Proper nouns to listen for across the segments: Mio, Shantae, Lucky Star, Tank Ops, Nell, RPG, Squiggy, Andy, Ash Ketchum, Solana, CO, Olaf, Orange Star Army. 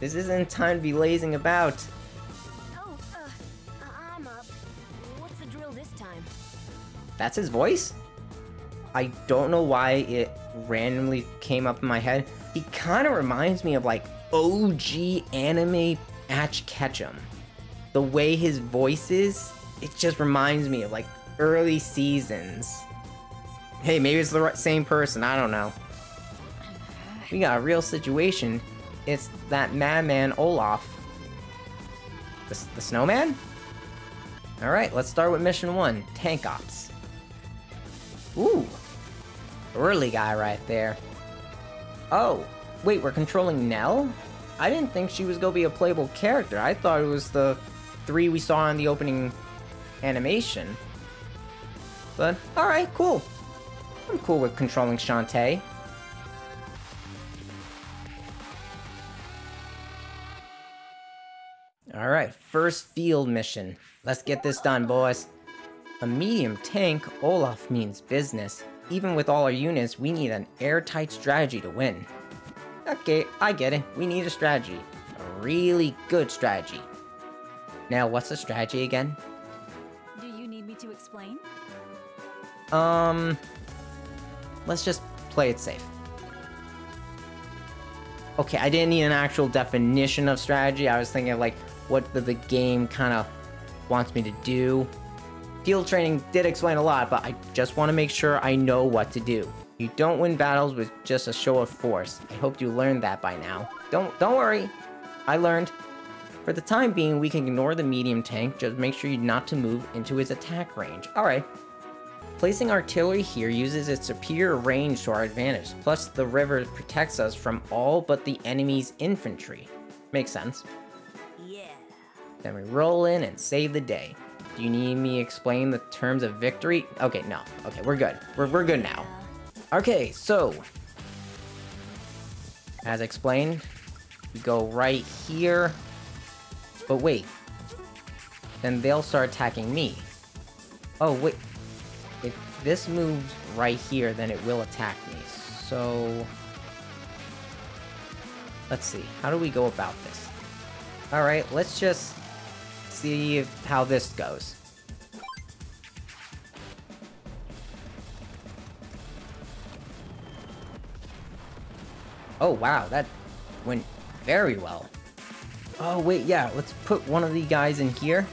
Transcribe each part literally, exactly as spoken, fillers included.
This isn't time to be lazing about. Oh, uh, I'm up. What's the drill this time? That's his voice? I don't know why it randomly came up in my head. He kind of reminds me of like O G anime Ash Ketchum. The way his voice is, it just reminds me of like early seasons. Hey, maybe it's the same person, I don't know. We got a real situation. It's that madman Olaf. The, the snowman? Alright, let's start with mission one, Tank Ops. Ooh, early guy right there. Oh, wait, we're controlling Nell? I didn't think she was gonna be a playable character. I thought it was the three we saw in the opening animation. But, alright, cool. I'm cool with controlling Shantae. Alright, first field mission. Let's get this done, boys. A medium tank, Olaf means business. Even with all our units, we need an airtight strategy to win. Okay, I get it. We need a strategy. A really good strategy. Now, what's the strategy again? Do you need me to explain? Um... Let's just play it safe. Okay, I didn't need an actual definition of strategy. I was thinking of like, what the, the game kind of wants me to do. Field training did explain a lot, but I just want to make sure I know what to do. You don't win battles with just a show of force. I hope you learned that by now. Don't, don't worry, I learned. For the time being, we can ignore the medium tank. Just make sure you not to move into his attack range. All right. Placing artillery here uses its superior range to our advantage, plus the river protects us from all but the enemy's infantry. Makes sense. Yeah. Then we roll in and save the day. Do you need me to explain the terms of victory? Okay, no. Okay, we're good. We're, we're good now. Okay, so, as explained, we go right here, but wait, then they'll start attacking me. Oh, wait. If this moves right here, then it will attack me. So, let's see. How do we go about this? All right, let's just see how this goes. Oh, wow, that went very well. Oh, wait, yeah, let's put one of the guys in here.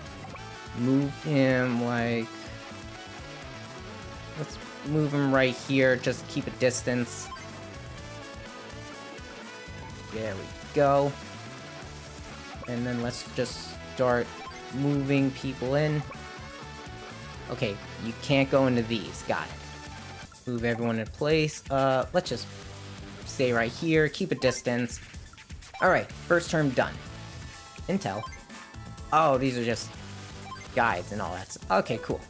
Move him, like... Let's move him right here, just keep a distance. There we go. And then let's just start moving people in. Okay, you can't go into these, got it. Move everyone in place. Uh, let's just stay right here, keep a distance. Alright, first term done. Intel. Oh, these are just guides and all that stuff. Okay, cool.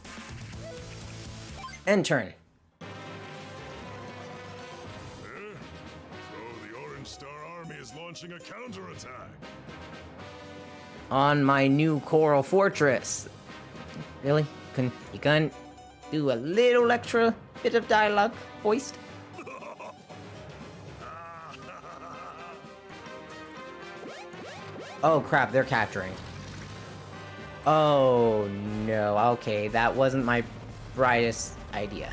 End turn. Well, so the Orange Star Army is launching a counterattack. On my new coral fortress. Really? Can you can do a little extra bit of dialogue voiced? Oh crap, they're capturing. Oh no, okay, that wasn't my brightest idea.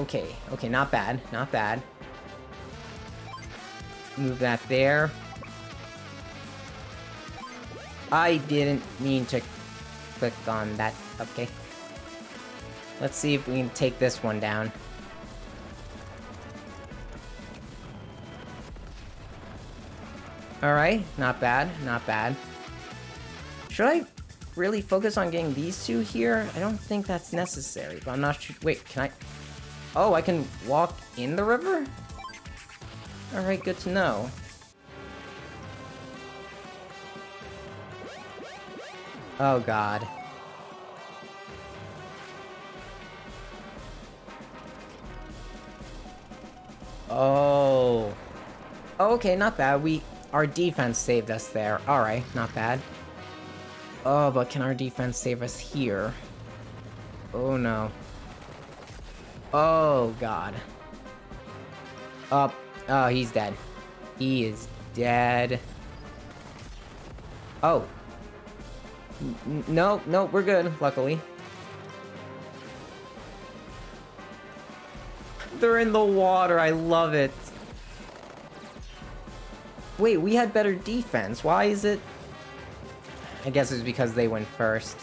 Okay, okay, not bad, not bad. Move that there. I didn't mean to click on that. Okay. Let's see if we can take this one down. Alright, not bad, not bad. Should I really focus on getting these two here? I don't think that's necessary, but I'm not sure. Wait, can I? Oh, I can walk in the river? Alright, good to know. Oh god. Oh. Oh, okay, not bad. We, our defense saved us there. Alright, not bad. Oh, but can our defense save us here? Oh no. Oh god. Up. Oh, he's dead. He is dead. Oh. N no, no, we're good, luckily. They're in the water, I love it. Wait, we had better defense. Why is it? I guess it's because they went first.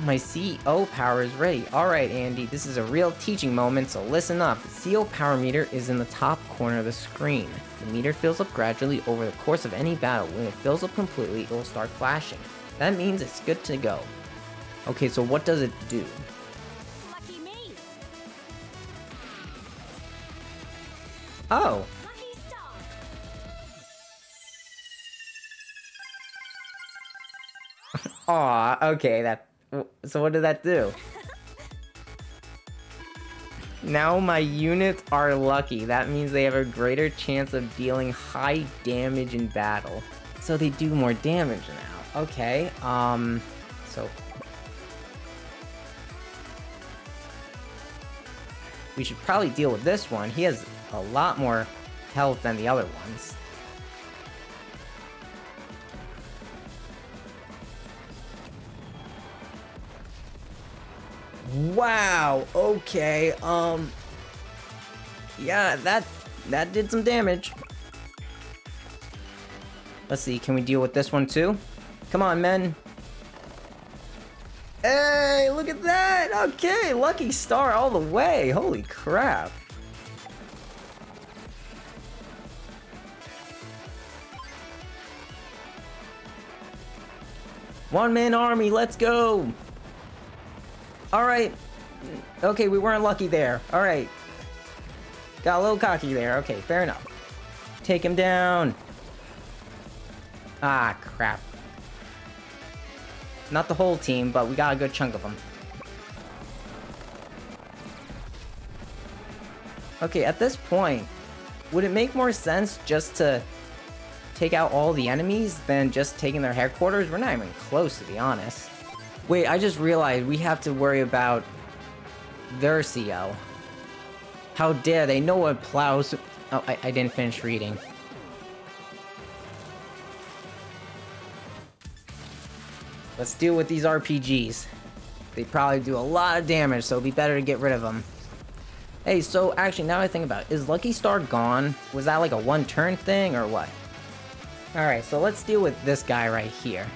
My C O power is ready. Alright, Andy, this is a real teaching moment, so listen up. The C O power meter is in the top corner of the screen. The meter fills up gradually over the course of any battle. When it fills up completely, it will start flashing. That means it's good to go. Okay, so what does it do? Lucky me. Oh. Lucky Star. Aw, okay, that... So what did that do? Now my units are lucky. That means they have a greater chance of dealing high damage in battle. So they do more damage now. Okay, um... So... we should probably deal with this one. He has a lot more health than the other ones. Wow, okay, um... yeah, that, that did some damage. Let's see, can we deal with this one too? Come on, men. Hey, look at that! Okay, Lucky Star all the way! Holy crap! One-man army, let's go! Alright. Okay, we weren't lucky there. Alright. Got a little cocky there. Okay, fair enough. Take him down. Ah, crap. Not the whole team, but we got a good chunk of them. Okay, at this point, would it make more sense just to take out all the enemies than just taking their headquarters? We're not even close, to be honest. Wait, I just realized we have to worry about their C O. How dare they? No one plows... Oh, I, I didn't finish reading. Let's deal with these R P Gs. They probably do a lot of damage, so it'd be better to get rid of them. Hey, so actually, now I think about it, is Lucky Star gone? Was that like a one-turn thing, or what? Alright, so let's deal with this guy right here.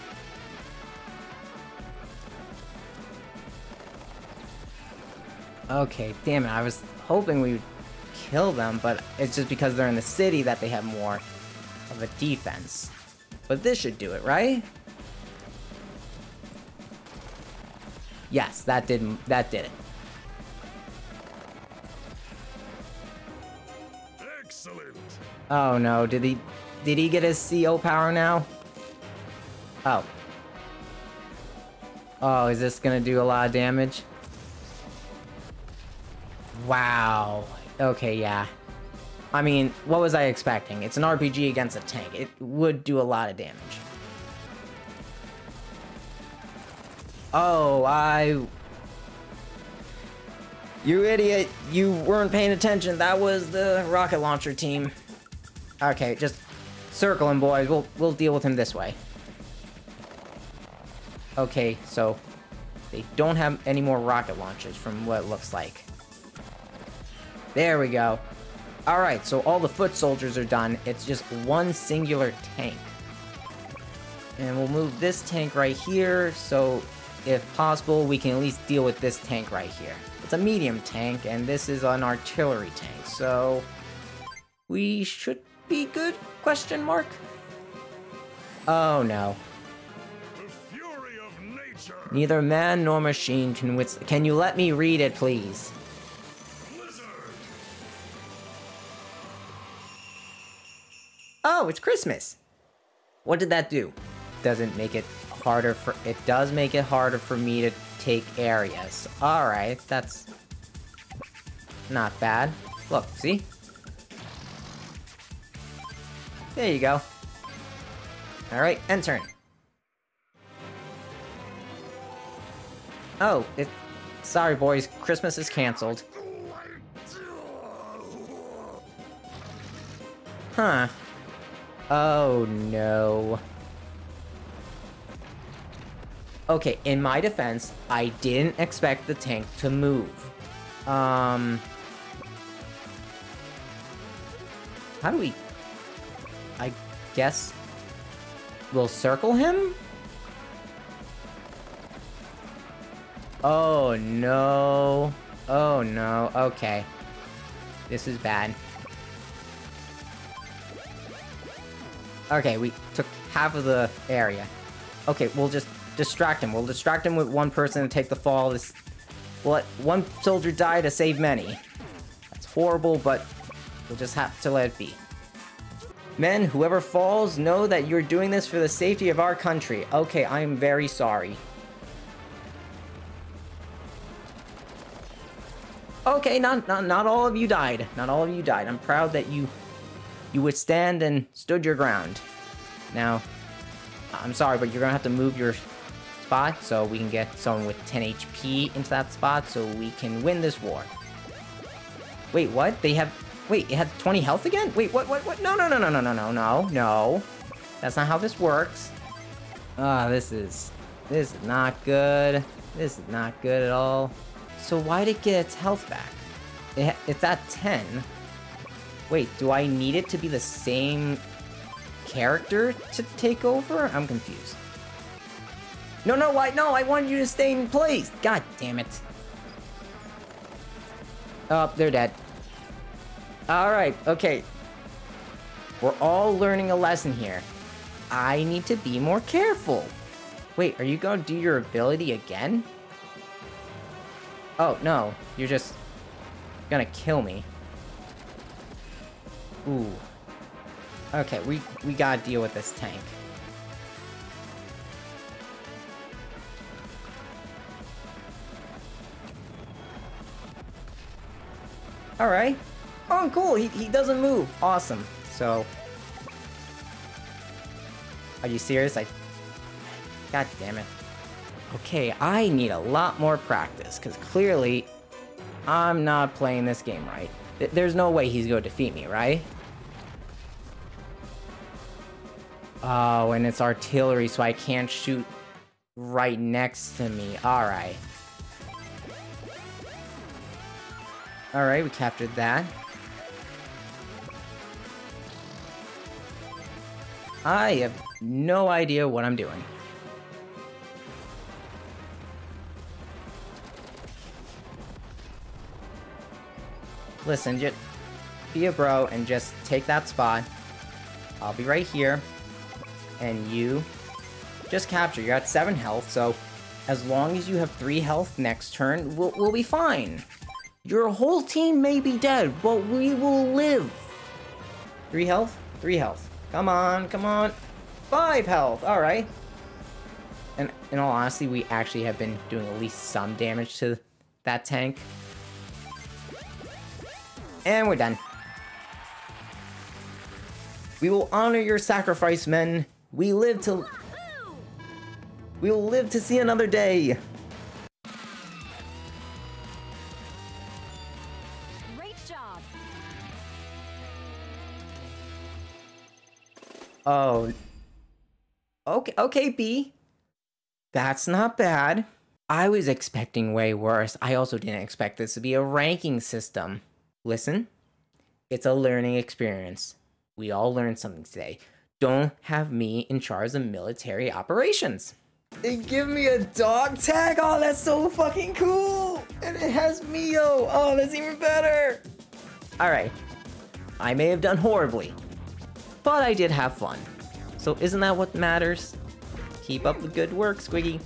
Okay, damn it, I was hoping we would kill them, but it's just because they're in the city that they have more of a defense. But this should do it, right? Yes, that did, that did it. Excellent. Oh no, did he, did he get his C O power now? Oh. Oh, is this gonna do a lot of damage? Wow. Okay, yeah. I mean, what was I expecting? It's an R P G against a tank. It would do a lot of damage. Oh, I... you idiot. You weren't paying attention. That was the rocket launcher team. Okay, just circle him, boys. We'll, we'll deal with him this way. Okay, so they don't have any more rocket launchers from what it looks like. There we go. Alright, so all the foot soldiers are done. It's just one singular tank. And we'll move this tank right here, so if possible, we can at least deal with this tank right here. It's a medium tank, and this is an artillery tank, so we should be good, question mark? Oh no. The fury of nature. Neither man nor machine can withstand. Can you let me read it, please? Oh, it's Christmas. What did that do? Doesn't make it harder for... it does make it harder for me to take areas. Alright, that's... not bad. Look, see? There you go. Alright, end turn. Oh, it... sorry boys, Christmas is cancelled. Huh. Oh, no. Okay, in my defense, I didn't expect the tank to move. Um... How do we... I guess... We'll circle him? Oh, no. Oh, no. Okay. This is bad. Okay, we took half of the area. Okay, we'll just distract him. We'll distract him with one person and take the fall. This... We'll let one soldier die to save many. That's horrible, but... We'll just have to let it be. Men, whoever falls, know that you're doing this for the safety of our country. Okay, I am very sorry. Okay, not, not, not all of you died. Not all of you died. I'm proud that you, you withstand and stood your ground. Now, I'm sorry, but you're gonna have to move your spot so we can get someone with ten H P into that spot so we can win this war. Wait, what? They have... Wait, it had twenty health again? Wait, what, what, what? No, no, no, no, no, no, no, no, no. That's not how this works. Ah, oh, this is... This is not good. This is not good at all. So why did it get its health back? It, it's at ten. Wait, do I need it to be the same character to take over? I'm confused. No, no, why? No, I wanted you to stay in place. God damn it. Oh, they're dead. Alright, okay. We're all learning a lesson here. I need to be more careful. Wait, are you gonna do your ability again? Oh, no. You're just gonna kill me. Ooh. Okay, we, we gotta deal with this tank. Alright. Oh, cool! He, he doesn't move! Awesome. So... Are you serious? I... God damn it. Okay, I need a lot more practice, because clearly... I'm not playing this game right. Th there's no way he's gonna defeat me, right? Oh, and it's artillery, so I can't shoot right next to me. Alright. Alright, we captured that. I have no idea what I'm doing. Listen, just be a bro and just take that spot. I'll be right here. And you just capture. You're at seven health, so as long as you have three health next turn, we'll, we'll be fine. Your whole team may be dead, but we will live. Three health? Three health. Come on, come on. Five health, all right. And in all honesty, we actually have been doing at least some damage to that tank. And we're done. We will honor your sacrifice, men. We live to... We will live to see another day. Oh, okay, okay, B. That's not bad. I was expecting way worse. I also didn't expect this to be a ranking system. Listen, it's a learning experience. We all learned something today. Don't have me in charge of military operations. They give me a dog tag? Oh, that's so fucking cool. And it has Mio. Oh, that's even better. All right. I may have done horribly. But I did have fun. So isn't that what matters? Keep up the good work, Squiggy.